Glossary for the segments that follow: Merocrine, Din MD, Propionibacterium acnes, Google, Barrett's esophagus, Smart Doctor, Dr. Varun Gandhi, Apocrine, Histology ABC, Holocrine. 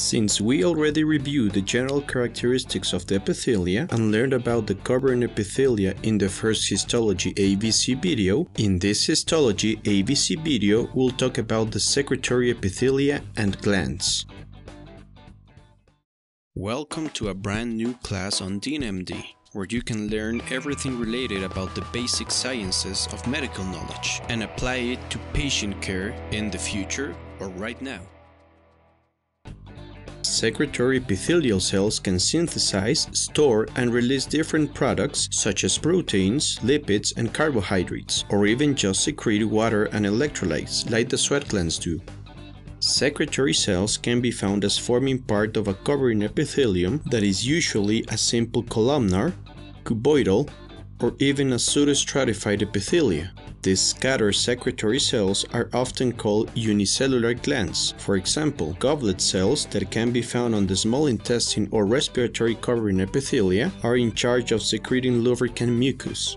Since we already reviewed the general characteristics of the epithelia and learned about the covering epithelia in the first Histology ABC video, in this Histology ABC video we'll talk about the secretory epithelia and glands. Welcome to a brand new class on Din MD, where you can learn everything related about the basic sciences of medical knowledge and apply it to patient care in the future or right now. Secretory epithelial cells can synthesize, store, and release different products such as proteins, lipids, and carbohydrates, or even just secrete water and electrolytes like the sweat glands do. Secretory cells can be found as forming part of a covering epithelium that is usually a simple columnar, cuboidal, or even a pseudostratified epithelia. These scattered secretory cells are often called unicellular glands, for example, goblet cells that can be found on the small intestine or respiratory covering epithelia are in charge of secreting lubricant mucus.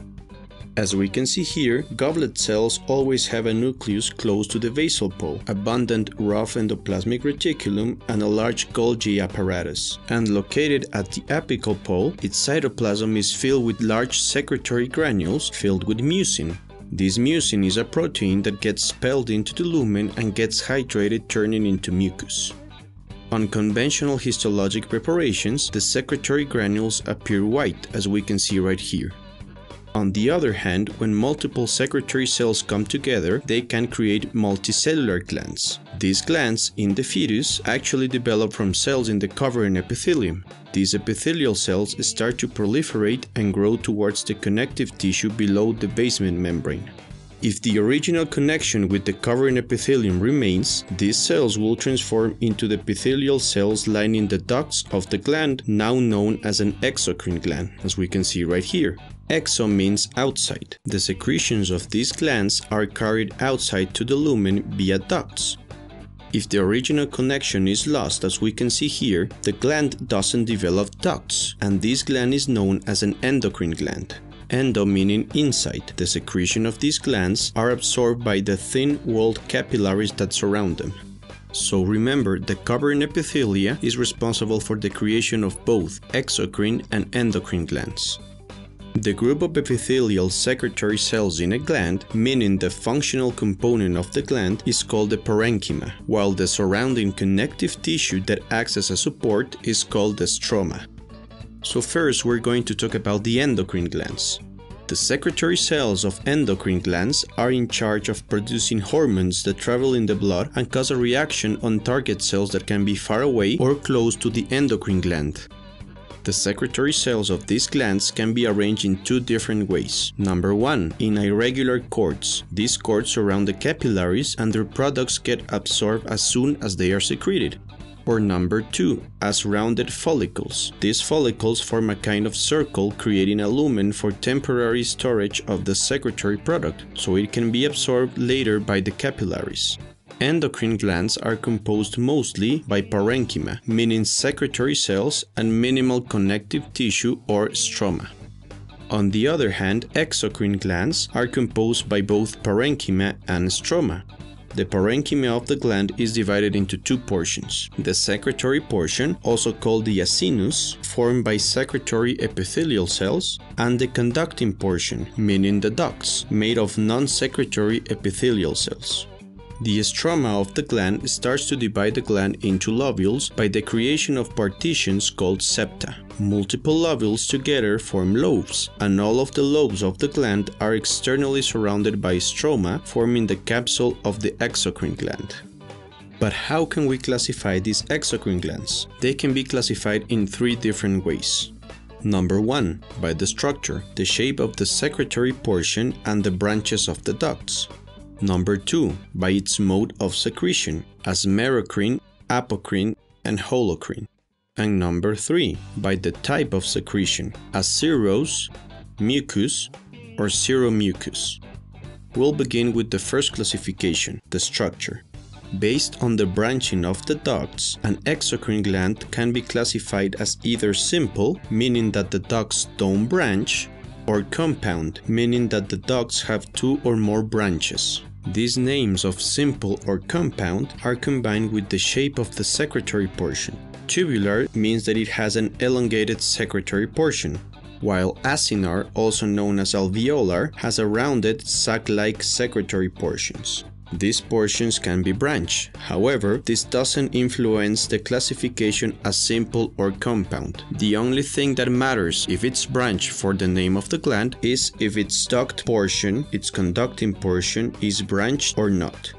As we can see here, goblet cells always have a nucleus close to the basal pole, abundant rough endoplasmic reticulum, and a large Golgi apparatus. And located at the apical pole, its cytoplasm is filled with large secretory granules filled with mucin. This mucin is a protein that gets expelled into the lumen and gets hydrated, turning into mucus. On conventional histologic preparations, the secretory granules appear white, as we can see right here. On the other hand, when multiple secretory cells come together, they can create multicellular glands. These glands, in the fetus, actually develop from cells in the covering epithelium. These epithelial cells start to proliferate and grow towards the connective tissue below the basement membrane. If the original connection with the covering epithelium remains, these cells will transform into the epithelial cells lining the ducts of the gland, now known as an exocrine gland, as we can see right here. Exo means outside. The secretions of these glands are carried outside to the lumen via ducts. If the original connection is lost, as we can see here, the gland doesn't develop ducts, and this gland is known as an endocrine gland. Endo meaning inside. The secretion of these glands are absorbed by the thin-walled capillaries that surround them. So remember, the covering epithelia is responsible for the creation of both exocrine and endocrine glands. The group of epithelial secretory cells in a gland, meaning the functional component of the gland, is called the parenchyma, while the surrounding connective tissue that acts as a support is called the stroma. So first, we're going to talk about the endocrine glands. The secretory cells of endocrine glands are in charge of producing hormones that travel in the blood and cause a reaction on target cells that can be far away or close to the endocrine gland. The secretory cells of these glands can be arranged in two different ways. Number one, in irregular cords. These cords surround the capillaries and their products get absorbed as soon as they are secreted. Or number two, as rounded follicles. These follicles form a kind of circle, creating a lumen for temporary storage of the secretory product, so it can be absorbed later by the capillaries. Endocrine glands are composed mostly by parenchyma, meaning secretory cells, and minimal connective tissue or stroma. On the other hand, exocrine glands are composed by both parenchyma and stroma. The parenchyma of the gland is divided into two portions. The secretory portion, also called the acinus, formed by secretory epithelial cells, and the conducting portion, meaning the ducts, made of non-secretory epithelial cells. The stroma of the gland starts to divide the gland into lobules by the creation of partitions called septa. Multiple lobules together form lobes, and all of the lobes of the gland are externally surrounded by stroma, forming the capsule of the exocrine gland. But how can we classify these exocrine glands? They can be classified in three different ways. Number 1. By the structure, the shape of the secretory portion and the branches of the ducts. Number 2. By its mode of secretion, as merocrine, apocrine, and holocrine. And number 3, by the type of secretion, as serose, mucus, or seromucous. We'll begin with the first classification, the structure. Based on the branching of the ducts, an exocrine gland can be classified as either simple, meaning that the ducts don't branch, or compound, meaning that the ducts have two or more branches. These names of simple or compound are combined with the shape of the secretory portion. Tubular means that it has an elongated secretory portion, while acinar, also known as alveolar, has a rounded, sac-like secretory portions. These portions can be branched. However, this doesn't influence the classification as simple or compound. The only thing that matters if it's branched for the name of the gland is if its duct portion, its conducting portion, is branched or not.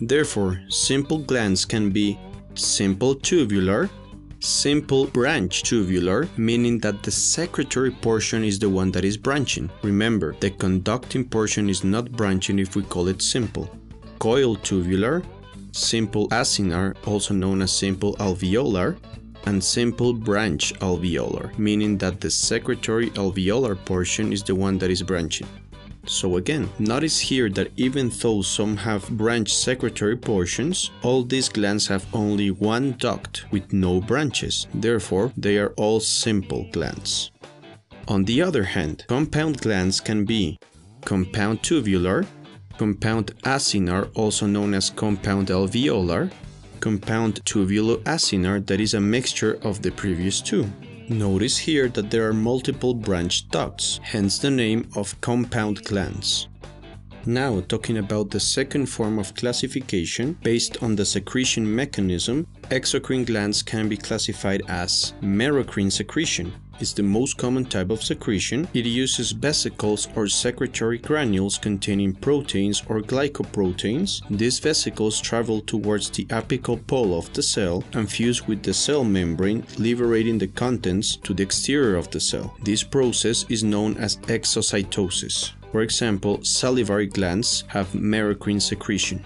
Therefore, simple glands can be simple tubular, simple branch tubular, meaning that the secretory portion is the one that is branching. Remember, the conducting portion is not branching if we call it simple. Coil tubular, simple acinar, also known as simple alveolar, and simple branch alveolar, meaning that the secretory alveolar portion is the one that is branching. So again, notice here that even though some have branched secretory portions, all these glands have only one duct with no branches, therefore they are all simple glands. On the other hand, compound glands can be compound tubular, compound acinar, also known as compound alveolar, compound tubuloacinar, that is a mixture of the previous two. Notice here that there are multiple branched ducts, hence the name of compound glands. Now, talking about the second form of classification, based on the secretion mechanism, exocrine glands can be classified as merocrine secretion. Is the most common type of secretion. It uses vesicles or secretory granules containing proteins or glycoproteins. These vesicles travel towards the apical pole of the cell and fuse with the cell membrane, liberating the contents to the exterior of the cell. This process is known as exocytosis. For example, salivary glands have merocrine secretion.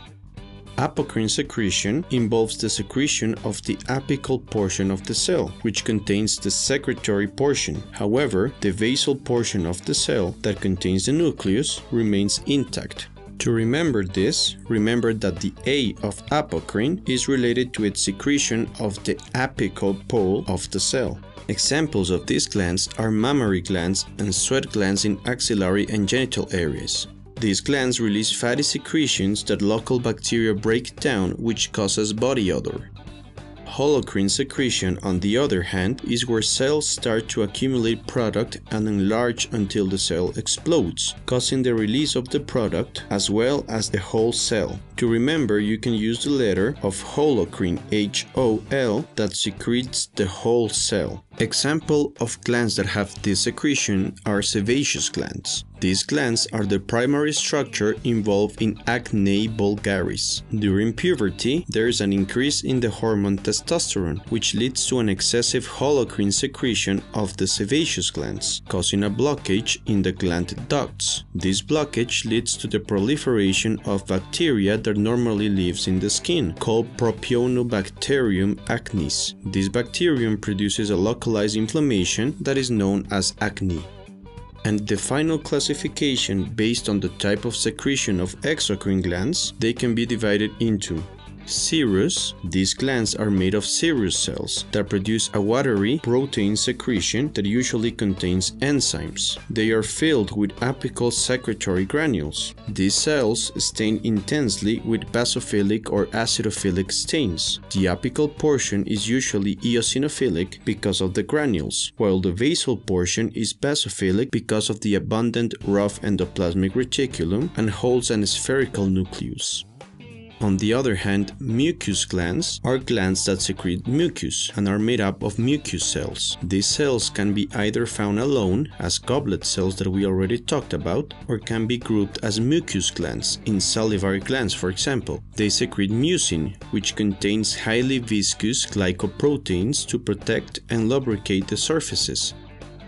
Apocrine secretion involves the secretion of the apical portion of the cell, which contains the secretory portion. However, the basal portion of the cell that contains the nucleus remains intact. To remember this, remember that the A of apocrine is related to its secretion of the apical pole of the cell. Examples of these glands are mammary glands and sweat glands in axillary and genital areas. These glands release fatty secretions that local bacteria break down, which causes body odor. Holocrine secretion, on the other hand, is where cells start to accumulate product and enlarge until the cell explodes, causing the release of the product as well as the whole cell. To remember, you can use the letter of holocrine, H-O-L, that secretes the whole cell. Example of glands that have this secretion are sebaceous glands. These glands are the primary structure involved in acne vulgaris. During puberty, there is an increase in the hormone testosterone, which leads to an excessive holocrine secretion of the sebaceous glands, causing a blockage in the gland ducts. This blockage leads to the proliferation of bacteria that normally lives in the skin, called Propionibacterium acnes. This bacterium produces a localized inflammation that is known as acne. And the final classification, based on the type of secretion of exocrine glands, they can be divided into serous. These glands are made of serous cells that produce a watery protein secretion that usually contains enzymes. They are filled with apical secretory granules. These cells stain intensely with basophilic or acidophilic stains. The apical portion is usually eosinophilic because of the granules, while the basal portion is basophilic because of the abundant rough endoplasmic reticulum and holds an spherical nucleus. On the other hand, mucous glands are glands that secrete mucus and are made up of mucus cells. These cells can be either found alone, as goblet cells that we already talked about, or can be grouped as mucous glands, in salivary glands for example. They secrete mucin, which contains highly viscous glycoproteins to protect and lubricate the surfaces.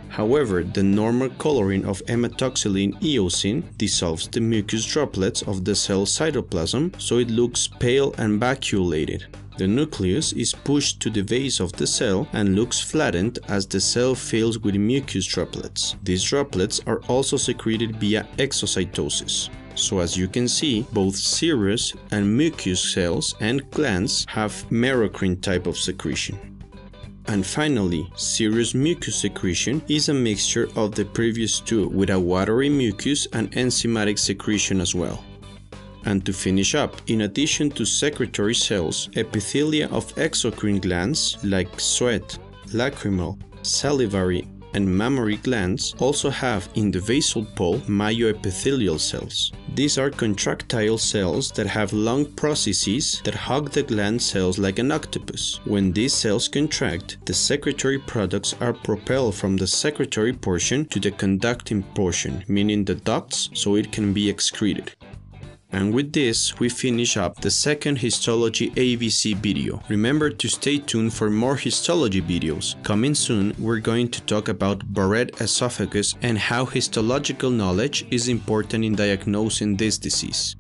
However, the normal coloring of hematoxylin eosin dissolves the mucus droplets of the cell cytoplasm, so it looks pale and vacuolated. The nucleus is pushed to the base of the cell and looks flattened as the cell fills with mucus droplets. These droplets are also secreted via exocytosis. So as you can see, both serous and mucus cells and glands have merocrine type of secretion. And finally, serous mucus secretion is a mixture of the previous two, with a watery mucus and enzymatic secretion as well. and to finish up. In addition to secretory cells, epithelia of exocrine glands like sweat, lacrimal, salivary, and mammary glands also have in the basal pole myoepithelial cells. These are contractile cells that have long processes that hug the gland cells like an octopus. When these cells contract, the secretory products are propelled from the secretory portion to the conducting portion, meaning the ducts, so it can be excreted. And with this, we finish up the second Histology ABC video. Remember to stay tuned for more histology videos. Coming soon, we're going to talk about Barrett's esophagus and how histological knowledge is important in diagnosing this disease.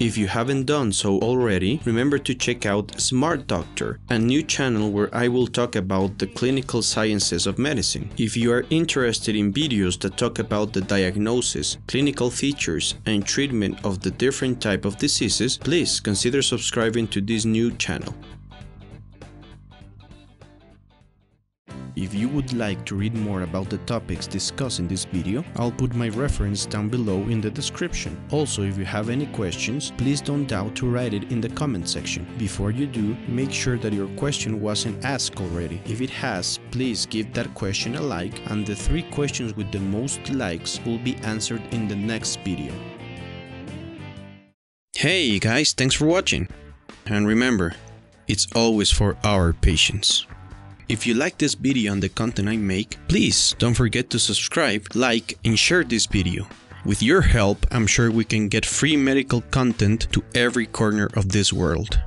If you haven't done so already, remember to check out Smart Doctor, a new channel where I will talk about the clinical sciences of medicine. If you are interested in videos that talk about the diagnosis, clinical features, and treatment of the different types of diseases, please consider subscribing to this new channel. If you would like to read more about the topics discussed in this video, I'll put my reference down below in the description. Also, if you have any questions, please don't doubt to write it in the comment section. Before you do, make sure that your question wasn't asked already. If it has, please give that question a like, and the 3 questions with the most likes will be answered in the next video. Hey guys, thanks for watching. And remember, it's always for our patients. If you like this video and the content I make, please don't forget to subscribe, like, and share this video. With your help, I'm sure we can get free medical content to every corner of this world.